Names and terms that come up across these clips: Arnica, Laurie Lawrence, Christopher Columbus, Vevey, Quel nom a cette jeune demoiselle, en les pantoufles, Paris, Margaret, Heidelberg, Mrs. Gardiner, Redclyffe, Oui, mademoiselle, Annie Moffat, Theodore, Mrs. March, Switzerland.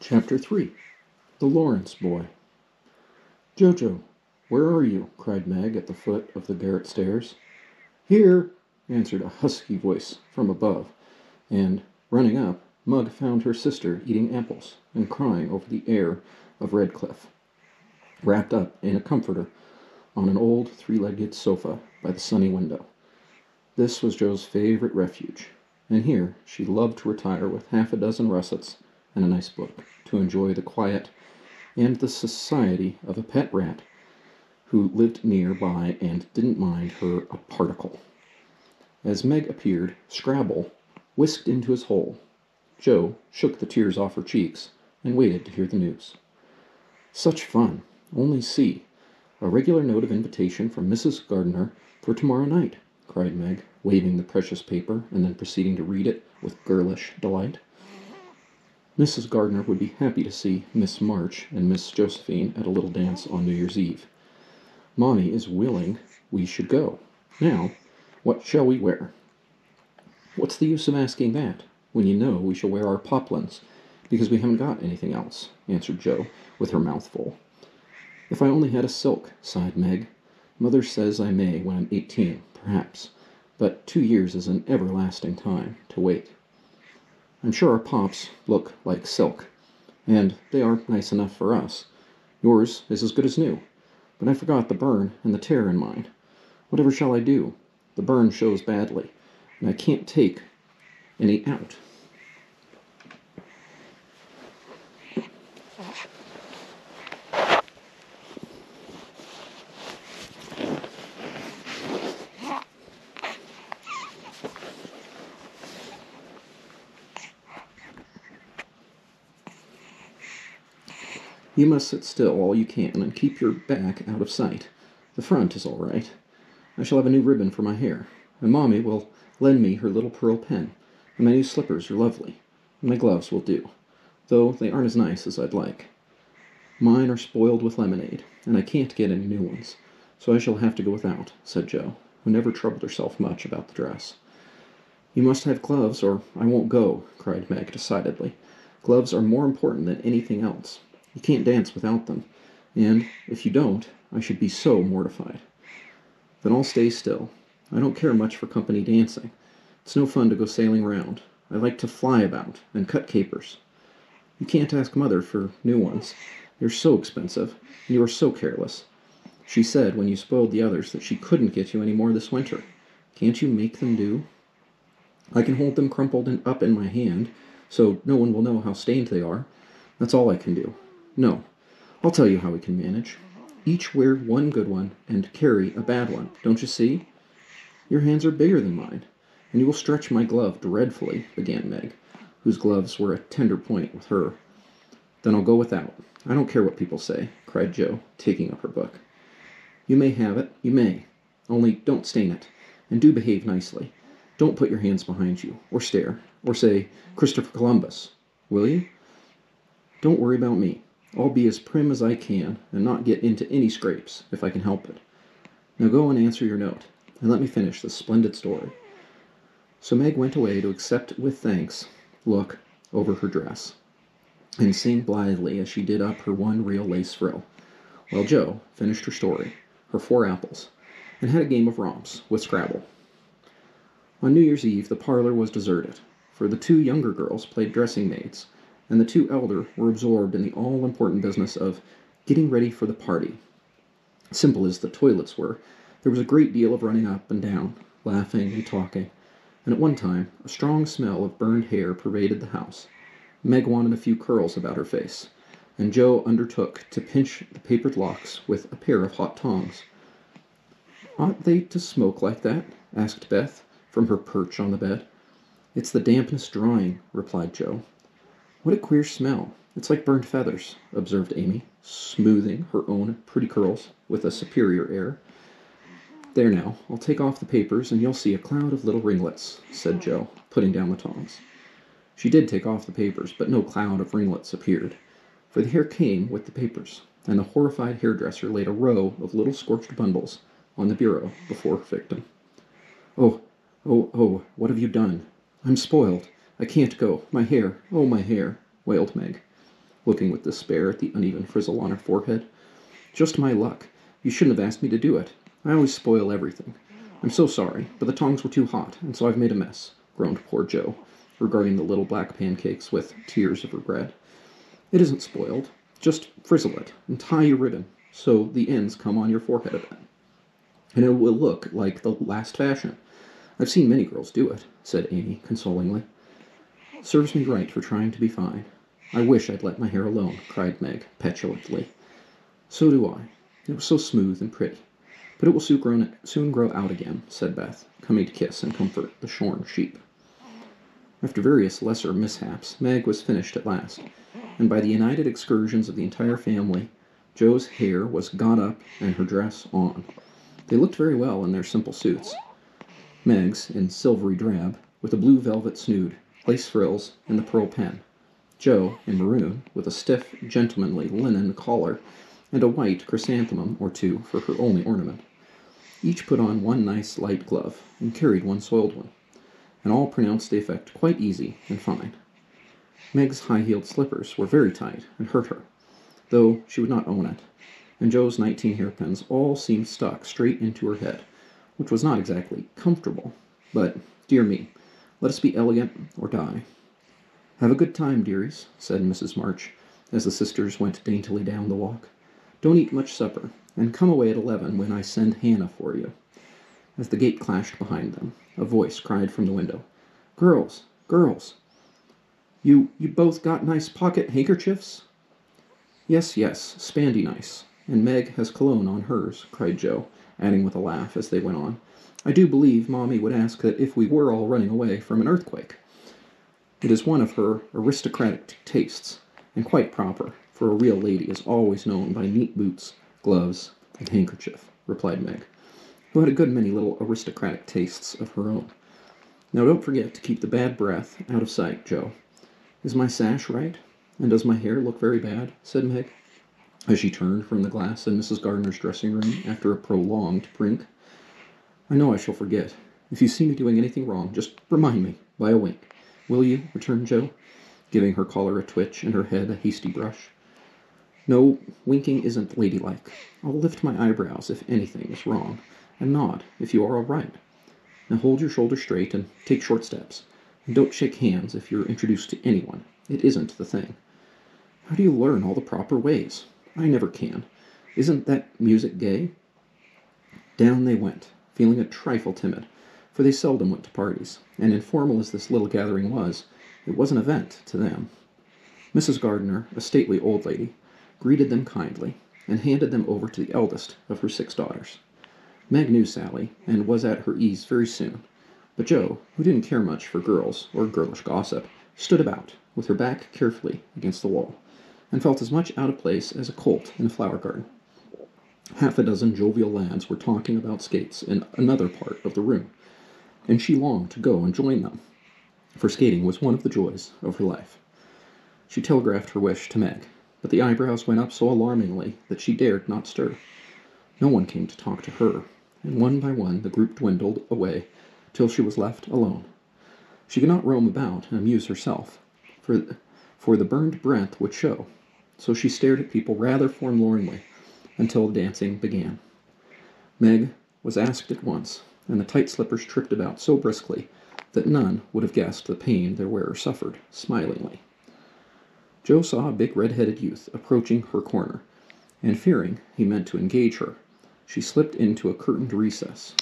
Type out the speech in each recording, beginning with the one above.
Chapter 3. The Lawrence Boy. "Jojo, where are you?" cried Meg at the foot of the garret stairs. "Here," answered a husky voice from above, and, running up, Mug found her sister eating apples and crying over the air of Redclyffe, wrapped up in a comforter on an old three-legged sofa by the sunny window. This was Jo's favorite refuge, and here she loved to retire with half a dozen russets and a nice book to enjoy the quiet and the society of a pet rat who lived near by and didn't mind her a particle. As Meg appeared, Scrabble whisked into his hole. Jo shook the tears off her cheeks and waited to hear the news. "Such fun! Only see! A regular note of invitation from Mrs. Gardiner for tomorrow night!" cried Meg, waving the precious paper and then proceeding to read it with girlish delight. Mrs. Gardiner would be happy to see Miss March and Miss Josephine at a little dance on New Year's Eve. "Mommy is willing we should go. Now, what shall we wear?" "What's the use of asking that, when you know we shall wear our poplins, because we haven't got anything else," answered Jo, with her mouth full. "If I only had a silk," sighed Meg. "Mother says I may when I'm 18, perhaps, but 2 years is an everlasting time to wait. I'm sure our pops look like silk, and they are nice enough for us. Yours is as good as new, but I forgot the burn and the tear in mine. Whatever shall I do? The burn shows badly, and I can't take any out." "You must sit still all you can and keep your back out of sight. The front is all right. I shall have a new ribbon for my hair, and Mommy will lend me her little pearl pen, and my new slippers are lovely, and my gloves will do, though they aren't as nice as I'd like. Mine are spoiled with lemonade, and I can't get any new ones, so I shall have to go without," said Jo, who never troubled herself much about the dress. "You must have gloves, or I won't go," cried Meg decidedly. "Gloves are more important than anything else. You can't dance without them, and, if you don't, I should be so mortified." "Then I'll stay still. I don't care much for company dancing. It's no fun to go sailing round. I like to fly about and cut capers. You can't ask Mother for new ones. They're so expensive, and you are so careless. She said when you spoiled the others that she couldn't get you any more this winter. Can't you make them do? I can hold them crumpled and up in my hand, so no one will know how stained they are. That's all I can do. No, I'll tell you how we can manage. Each wear one good one and carry a bad one, don't you see? Your hands are bigger than mine, and you will stretch my glove dreadfully," began Meg, whose gloves were a tender point with her. "Then I'll go without. I don't care what people say," cried Jo, taking up her book. "You may have it, you may. Only don't stain it, and do behave nicely. Don't put your hands behind you, or stare, or say, 'Christopher Columbus,' will you? Don't worry about me. I'll be as prim as I can and not get into any scrapes if I can help it. Now go and answer your note, and let me finish this splendid story." So Meg went away to accept with thanks look over her dress, and sing blithely as she did up her one real lace frill, while Jo finished her story, her 4 apples, and had a game of romps with Scrabble. On New Year's Eve the parlor was deserted, for the 2 younger girls played dressing maids, and the 2 elder were absorbed in the all-important business of getting ready for the party. Simple as the toilets were, there was a great deal of running up and down, laughing and talking, and at one time a strong smell of burned hair pervaded the house. Meg wanted a few curls about her face, and Jo undertook to pinch the papered locks with a pair of hot tongs. "Ought they to smoke like that?" asked Beth, from her perch on the bed. "It's the dampness drying," replied Jo. "What a queer smell. It's like burned feathers," observed Amy, smoothing her own pretty curls with a superior air. "There now, I'll take off the papers and you'll see a cloud of little ringlets," said Jo, putting down the tongs. She did take off the papers, but no cloud of ringlets appeared, for the hair came with the papers, and the horrified hairdresser laid a row of little scorched bundles on the bureau before her victim. Oh, what have you done? I'm spoiled. I can't go. My hair, oh, my hair," wailed Meg. looking with despair at the uneven frizzle on her forehead. "Just my luck. You shouldn't have asked me to do it. I always spoil everything. I'm so sorry, but the tongs were too hot, and so I've made a mess," groaned poor Joe, regarding the little black pancakes with tears of regret. "It isn't spoiled. Just frizzle it, and tie your ribbon, so the ends come on your forehead a bit, and it will look like the last fashion. I've seen many girls do it," said Amy, consolingly. "Serves me right for trying to be fine. I wish I'd let my hair alone," cried Meg, petulantly. "So do I. It was so smooth and pretty. But it will soon grow out again," said Beth, coming to kiss and comfort the shorn sheep. After various lesser mishaps, Meg was finished at last, and by the united excursions of the entire family, Joe's hair was got up and her dress on. They looked very well in their simple suits. Meg's in silvery drab, with a blue velvet snood, lace frills, and the pearl pen. Joe in maroon, with a stiff, gentlemanly linen collar, and a white chrysanthemum or two for her only ornament. Each put on one nice light glove, and carried one soiled one, and all pronounced the effect quite easy and fine. Meg's high-heeled slippers were very tight and hurt her, though she would not own it, and Joe's 19 hairpins all seemed stuck straight into her head, which was not exactly comfortable, but, dear me, let us be elegant or die. "Have a good time, dearies," said Mrs. March, as the sisters went daintily down the walk. "Don't eat much supper, and come away at 11 when I send Hannah for you." As the gate clashed behind them, a voice cried from the window, "Girls, girls, you both got nice pocket handkerchiefs?" "Yes, yes, spandy nice, and Meg has cologne on hers," cried Joe, adding with a laugh as they went on, "I do believe Mommy would ask that if we were all running away from an earthquake. It is one of her aristocratic tastes, and quite proper, for a real lady is always known by neat boots, gloves, and handkerchief," replied Meg, who had a good many little aristocratic tastes of her own. "Now don't forget to keep the bad breath out of sight, Joe. Is my sash right? And does my hair look very bad?" said Meg, as she turned from the glass in Mrs. Gardiner's dressing room after a prolonged brink. "I know I shall forget. If you see me doing anything wrong, just remind me by a wink, will you?" returned Joe, giving her collar a twitch and her head a hasty brush. "No, winking isn't ladylike. I'll lift my eyebrows if anything is wrong, and nod if you are all right. Now hold your shoulders straight and take short steps, and don't shake hands if you're introduced to anyone. It isn't the thing. How do you learn all the proper ways? I never can. Isn't that music gay?" Down they went, feeling a trifle timid, for they seldom went to parties, and informal as this little gathering was, it was an event to them. Mrs. Gardiner, a stately old lady, greeted them kindly, and handed them over to the eldest of her 6 daughters. Meg knew Sally, and was at her ease very soon, but Joe, who didn't care much for girls or girlish gossip, stood about, with her back carefully against the wall, and felt as much out of place as a colt in a flower garden. Half a dozen jovial lads were talking about skates in another part of the room, and she longed to go and join them, for skating was one of the joys of her life. She telegraphed her wish to Meg, but the eyebrows went up so alarmingly that she dared not stir. No one came to talk to her, and one by one the group dwindled away till she was left alone. She could not roam about and amuse herself, for the burned breath would show, so she stared at people rather forlornly until dancing began. Meg was asked at once, and the tight slippers tripped about so briskly that none would have guessed the pain their wearer suffered, smilingly. Joe saw a big red-headed youth approaching her corner, and fearing he meant to engage her, she slipped into a curtained recess.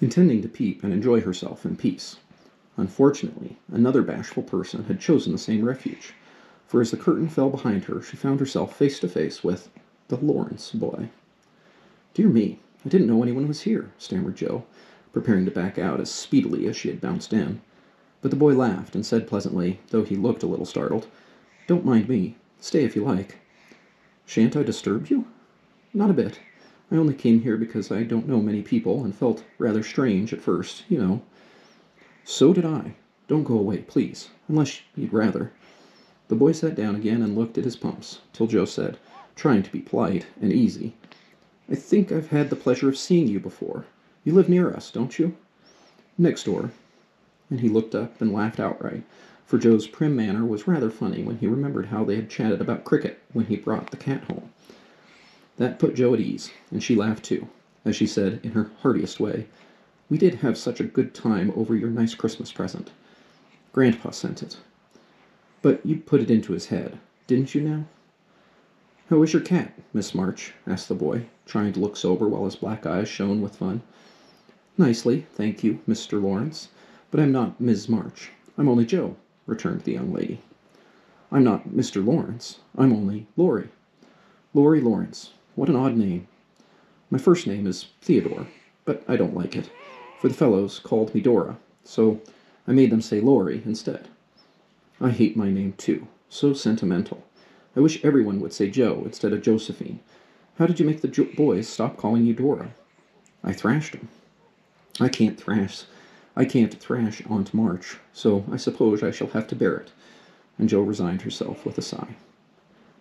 Intending to peep and enjoy herself in peace. Unfortunately, another bashful person had chosen the same refuge, for as the curtain fell behind her, she found herself face to face with the Lawrence boy. "Dear me, I didn't know anyone was here," stammered Joe, preparing to back out as speedily as she had bounced in. But the boy laughed and said pleasantly, though he looked a little startled, "Don't mind me. Stay if you like." "Shan't I disturb you?" "Not a bit. I only came here because I don't know many people and felt rather strange at first, you know." "So did I. Don't go away, please, unless you'd rather." The boy sat down again and looked at his pumps, till Joe said, trying to be polite and easy, "I think I've had the pleasure of seeing you before. You live near us, don't you?" "Next door." And he looked up and laughed outright, for Joe's prim manner was rather funny when he remembered how they had chatted about cricket when he brought the cat home. That put Joe at ease, and she laughed too, as she said in her heartiest way, "We did have such a good time over your nice Christmas present. Grandpa sent it. But you put it into his head, didn't you now?" "How is your cat, Miss March?" asked the boy, trying to look sober while his black eyes shone with fun. "Nicely, thank you, Mr. Lawrence, but I'm not Ms. March. I'm only Joe," returned the young lady. "I'm not Mr. Lawrence. I'm only Laurie. Laurie Lawrence. What an odd name. My first name is Theodore, but I don't like it, for the fellows called me Dora, so I made them say Laurie instead. I hate my name, too. So sentimental. I wish everyone would say Joe instead of Josephine. How did you make the boys stop calling you Dora?" "I thrashed them. I can't thrash Aunt March, so I suppose I shall have to bear it." And Joe resigned herself with a sigh.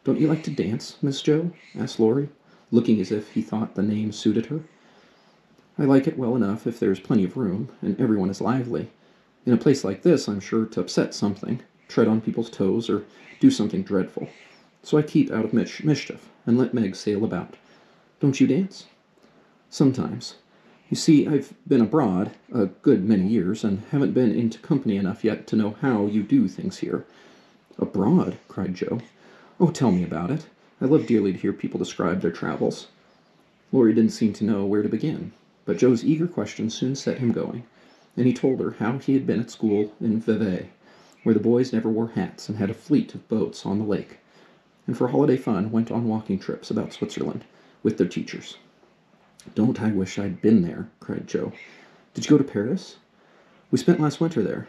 "Don't you like to dance, Miss Joe?" asked Laurie, looking as if he thought the name suited her. "I like it well enough if there's plenty of room, and everyone is lively. In a place like this, I'm sure to upset something, tread on people's toes, or do something dreadful. So I keep out of mischief, and let Meg sail about. Don't you dance?" "Sometimes. You see, I've been abroad a good many years, and haven't been into company enough yet to know how you do things here." "Abroad?" cried Joe. "Oh, tell me about it. I love dearly to hear people describe their travels." Laurie didn't seem to know where to begin, but Joe's eager questions soon set him going, and he told her how he had been at school in Vevey, where the boys never wore hats and had a fleet of boats on the lake, and for holiday fun went on walking trips about Switzerland with their teachers. "Don't I wish I'd been there," cried Joe. "Did you go to Paris?" "We spent last winter there."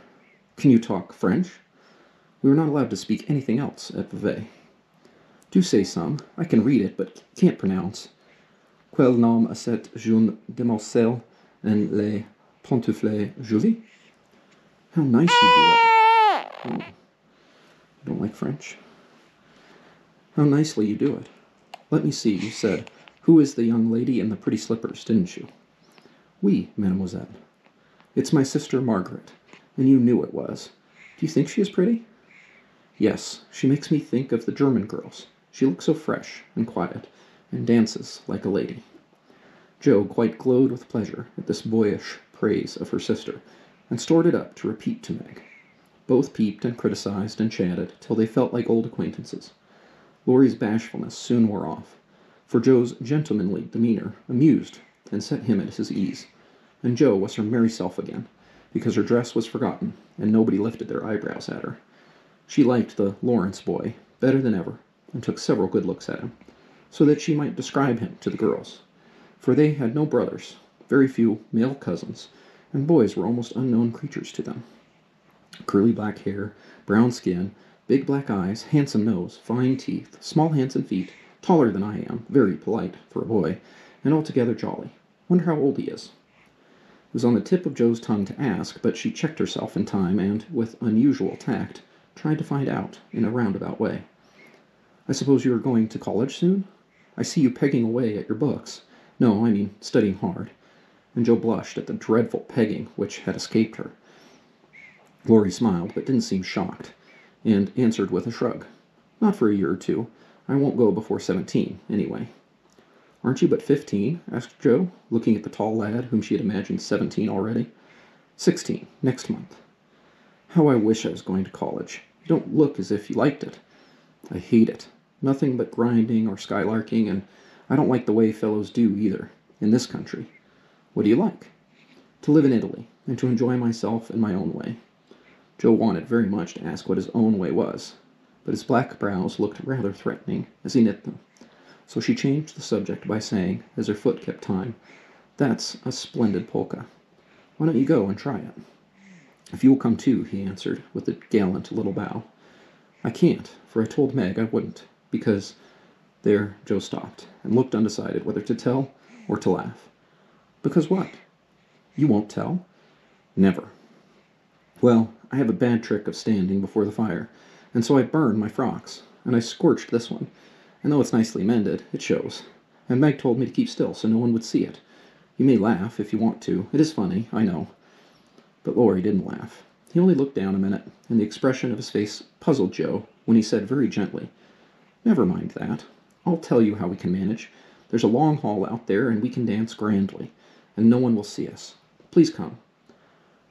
"Can you talk French?" "We were not allowed to speak anything else at Vevey." "Do say some. I can read it, but can't pronounce. Quel nom a cette jeune demoiselle, en les pantoufles, jolie?" "How nice you do it." "Oh, I don't like French." "How nicely you do it. Let me see, you said, who is the young lady in the pretty slippers, didn't you?" "Oui, mademoiselle." "It's my sister Margaret, and you knew it was. Do you think she is pretty?" "Yes, she makes me think of the German girls. She looks so fresh and quiet, and dances like a lady." Joe quite glowed with pleasure at this boyish praise of her sister, and stored it up to repeat to Meg. Both peeped and criticized and chatted till they felt like old acquaintances. Laurie's bashfulness soon wore off, for Joe's gentlemanly demeanor amused and set him at his ease, and Joe was her merry self again, because her dress was forgotten, and nobody lifted their eyebrows at her. She liked the Lawrence boy better than ever, and took several good looks at him, so that she might describe him to the girls, for they had no brothers, very few male cousins, and boys were almost unknown creatures to them. Curly black hair, brown skin, big black eyes, handsome nose, fine teeth, small hands and feet, taller than I am, very polite for a boy, and altogether jolly. Wonder how old he is. It was on the tip of Joe's tongue to ask, but she checked herself in time and, with unusual tact, tried to find out in a roundabout way. "I suppose you are going to college soon? I see you pegging away at your books. No, I mean studying hard." And Joe blushed at the dreadful pegging which had escaped her. Laurie smiled, but didn't seem shocked, and answered with a shrug. "Not for a year or two. I won't go before 17, anyway." "Aren't you but 15? Asked Joe, looking at the tall lad whom she had imagined 17 already. 16, next month." "How I wish I was going to college. You don't look as if you liked it." "I hate it. Nothing but grinding or skylarking, and I don't like the way fellows do either, in this country." "What do you like?" "To live in Italy, and to enjoy myself in my own way." Joe wanted very much to ask what his own way was, but his black brows looked rather threatening as he knit them, so she changed the subject by saying, as her foot kept time, "That's a splendid polka. Why don't you go and try it?" "If you will come too," he answered, with a gallant little bow. "I can't, for I told Meg I wouldn't, because—" There Joe stopped, and looked undecided whether to tell or to laugh. "Because what? You won't tell?" "Never." Well, I have a bad trick of standing before the fire, and so I burned my frocks, and I scorched this one, and though it's nicely mended, it shows. And Meg told me to keep still so no one would see it. You may laugh if you want to. It is funny, I know. But Laurie didn't laugh. He only looked down a minute, and the expression of his face puzzled Joe when he said very gently, "Never mind that. I'll tell you how we can manage. There's a long hall out there, and we can dance grandly, and no one will see us. Please come."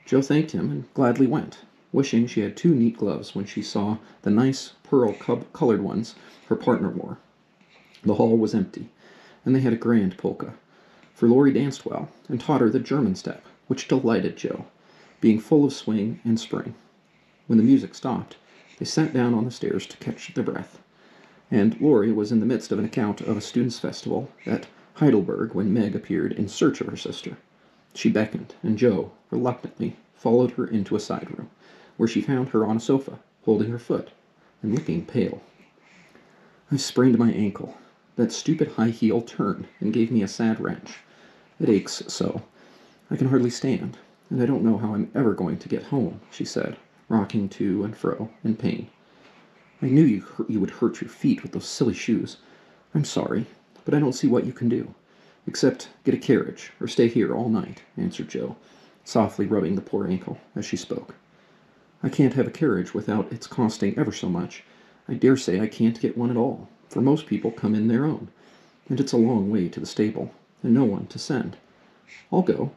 Joe thanked him and gladly went, wishing she had two neat gloves when she saw the nice pearl-colored ones her partner wore. The hall was empty, and they had a grand polka, for Laurie danced well and taught her the German step, which delighted Joe, being full of swing and spring. When the music stopped, they sat down on the stairs to catch their breath, and Laurie was in the midst of an account of a students' festival at Heidelberg when Meg appeared in search of her sister. She beckoned, and Joe reluctantly followed her into a side room, where she found her on a sofa, holding her foot, and looking pale. "I sprained my ankle. That stupid high heel turned and gave me a sad wrench. It aches so. I can hardly stand, and I don't know how I'm ever going to get home," she said, rocking to and fro in pain. "I knew you would hurt your feet with those silly shoes. I'm sorry, but I don't see what you can do, except get a carriage or stay here all night," answered Joe, softly rubbing the poor ankle as she spoke. "I can't have a carriage without its costing ever so much. I dare say I can't get one at all, for most people come in their own, and it's a long way to the stable, and no one to send. I'll go."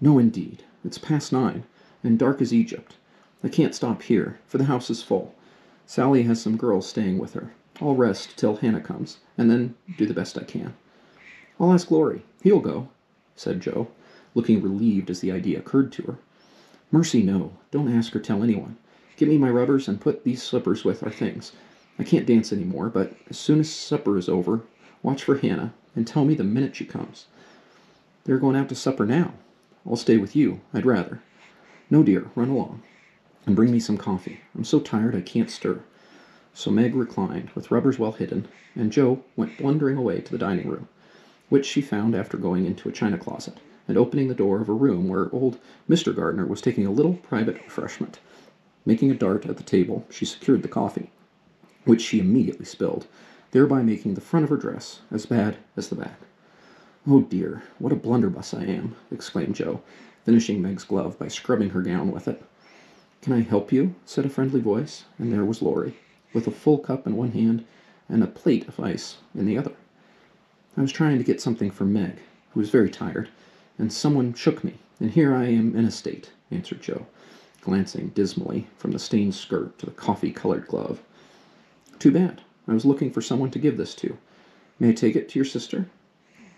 "No, indeed. It's past 9, and dark as Egypt. I can't stop here, for the house is full. Sally has some girls staying with her. I'll rest till Hannah comes, and then do the best I can." "I'll ask Laurie. He'll go," said Joe, looking relieved as the idea occurred to her. "Mercy, no. Don't ask or tell anyone. Get me my rubbers and put these slippers with our things. I can't dance any more, but as soon as supper is over, watch for Hannah and tell me the minute she comes." "They're going out to supper now." "I'll stay with you, I'd rather." "No, dear, run along. And bring me some coffee. I'm so tired I can't stir." So Meg reclined, with rubbers well hidden, and Joe went blundering away to the dining room, which she found after going into a china closet and opening the door of a room where old Mr. Gardiner was taking a little private refreshment. Making a dart at the table, she secured the coffee, which she immediately spilled, thereby making the front of her dress as bad as the back. "Oh dear, what a blunderbuss I am!" exclaimed Joe, finishing Meg's glove by scrubbing her gown with it. "Can I help you?" said a friendly voice, and there was Laurie, with a full cup in one hand and a plate of ice in the other. "I was trying to get something for Meg, who was very tired, and someone shook me, and here I am in a state," answered Joe, glancing dismally from the stained skirt to the coffee-colored glove. "Too bad. I was looking for someone to give this to. May I take it to your sister?"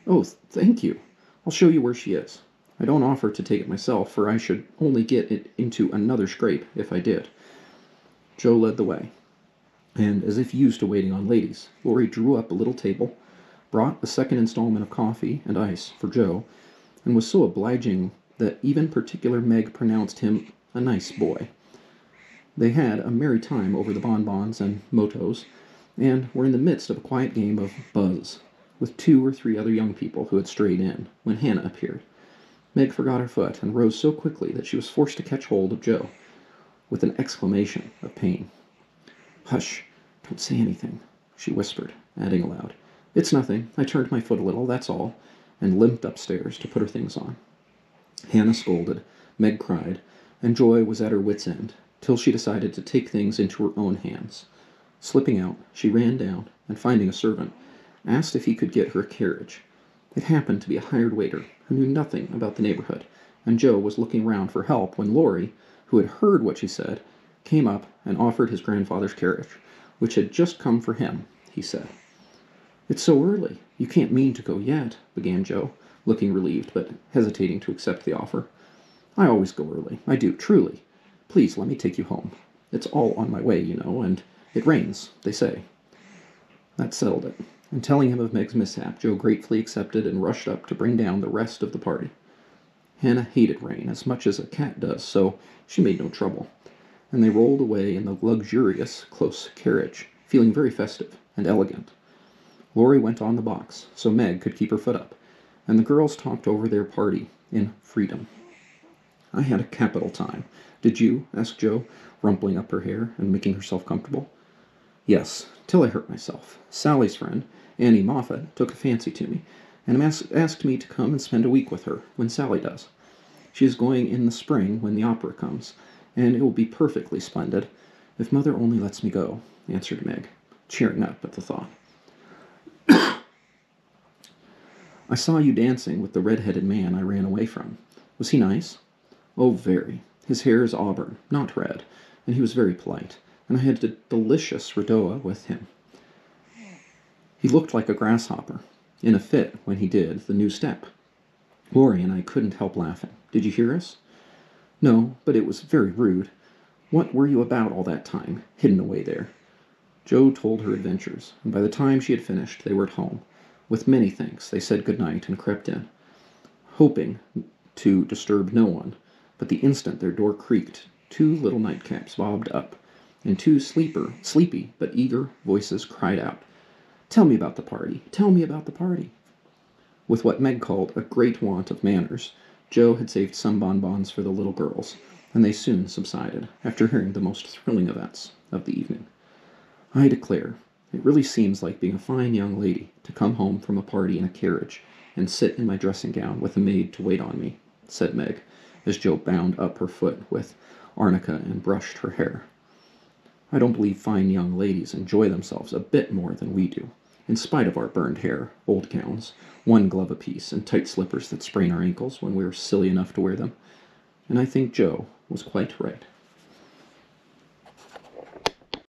"Oh, thank you. I'll show you where she is. I don't offer to take it myself, for I should only get it into another scrape if I did." Joe led the way, and, as if used to waiting on ladies, Laurie drew up a little table, brought a second installment of coffee and ice for Joe, and was so obliging that even particular Meg pronounced him a nice boy. They had a merry time over the bonbons and motos, and were in the midst of a quiet game of buzz, with 2 or 3 other young people who had strayed in, when Hannah appeared. Meg forgot her foot and rose so quickly that she was forced to catch hold of Joe, with an exclamation of pain. "Hush, don't say anything," she whispered, adding aloud, "It's nothing. I turned my foot a little, that's all," and limped upstairs to put her things on. Hannah scolded, Meg cried, and Joy was at her wit's end, till she decided to take things into her own hands. Slipping out, she ran down, and finding a servant, asked if he could get her a carriage. It happened to be a hired waiter, who knew nothing about the neighborhood, and Joe was looking round for help when Laurie, who had heard what she said, came up and offered his grandfather's carriage, which had just come for him, he said. "It's so early. You can't mean to go yet," began Joe, looking relieved, but hesitating to accept the offer. "I always go early. I do, truly. Please let me take you home. It's all on my way, you know, and it rains, they say." That settled it, and telling him of Meg's mishap, Joe gratefully accepted and rushed up to bring down the rest of the party. Hannah hated rain as much as a cat does, so she made no trouble, and they rolled away in the luxurious, close carriage, feeling very festive and elegant. Laurie went on the box, so Meg could keep her foot up, and the girls talked over their party in freedom. I had a capital time. Did you? Asked Joe, rumpling up her hair and making herself comfortable. Yes, till I hurt myself. Sally's friend, Annie Moffat, took a fancy to me, and asked me to come and spend a week with her, when Sally does. She is going in the spring when the opera comes, and it will be perfectly splendid, if Mother only lets me go, answered Meg, cheering up at the thought. I saw you dancing with the red-headed man I ran away from. Was he nice? Oh, very. His hair is auburn, not red, and he was very polite, and I had a delicious redowa with him. He looked like a grasshopper, in a fit when he did the new step. Laurie and I couldn't help laughing. Did you hear us? No, but it was very rude. What were you about all that time, hidden away there? Joe told her adventures, and by the time she had finished, they were at home. With many thanks, they said good night and crept in, hoping to disturb no one, but the instant their door creaked, two little nightcaps bobbed up, and two sleepy but eager voices cried out, "Tell me about the party! Tell me about the party!" With what Meg called a great want of manners, Joe had saved some bonbons for the little girls, and they soon subsided, after hearing the most thrilling events of the evening. I declare, it really seems like being a fine young lady to come home from a party in a carriage and sit in my dressing gown with a maid to wait on me, said Meg, as Joe bound up her foot with arnica and brushed her hair. I don't believe fine young ladies enjoy themselves a bit more than we do, in spite of our burned hair, old gowns, one glove apiece, and tight slippers that sprain our ankles when we are silly enough to wear them. And I think Joe was quite right.